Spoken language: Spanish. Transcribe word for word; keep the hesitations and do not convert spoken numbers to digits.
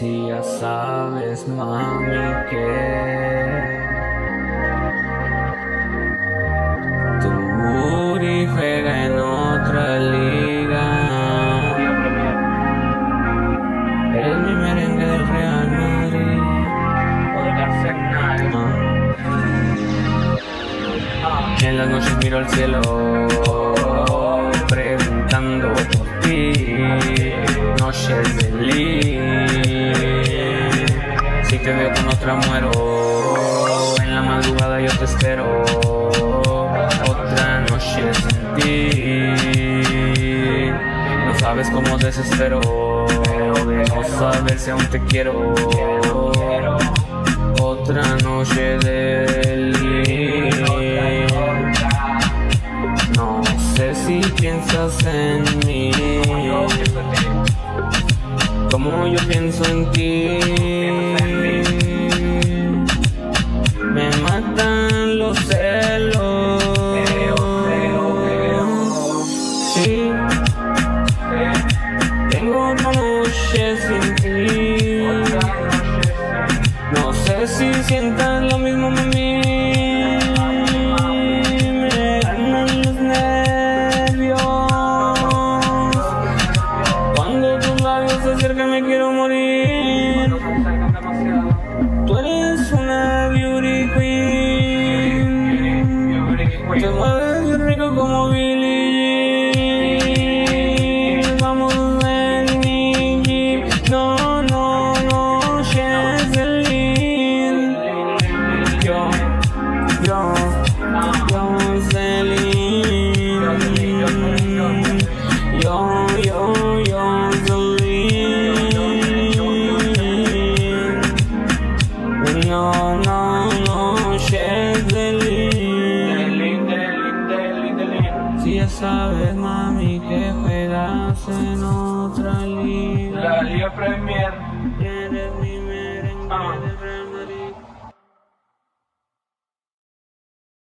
Si ya sabes, mami, que tu diferencia en otra liga. Eres mi merengue del Real Madrid o del Arsenal. En las noches miro al cielo preguntando por ti. Noches de Lean. Si te veo con otra muero. En la madrugada yo te espero. Otra noche sin ti. No sabes cómo desespero de no saber si aún te quiero. Otra noche de Lean. No sé si piensas en mí como yo pienso en ti. Me matan los celos. Sí, tengo otra noche sin ti. No sé si sientas lo mismo a mí. Me ganan los nervios cuando tus labios se acercan, me quiero morir. Tú eres una beauty queen. Te mueves rico como Billie Jean. Vamos en mi jeep. No, no, no, noches de Lean. Yo, yo, vamos de Lean. Yo, yo, yo, de Lean. No, no, noches de Lean. Si ya sabes, mami, que juegas en otra liga. La Liga Premier. Eres mi merengue.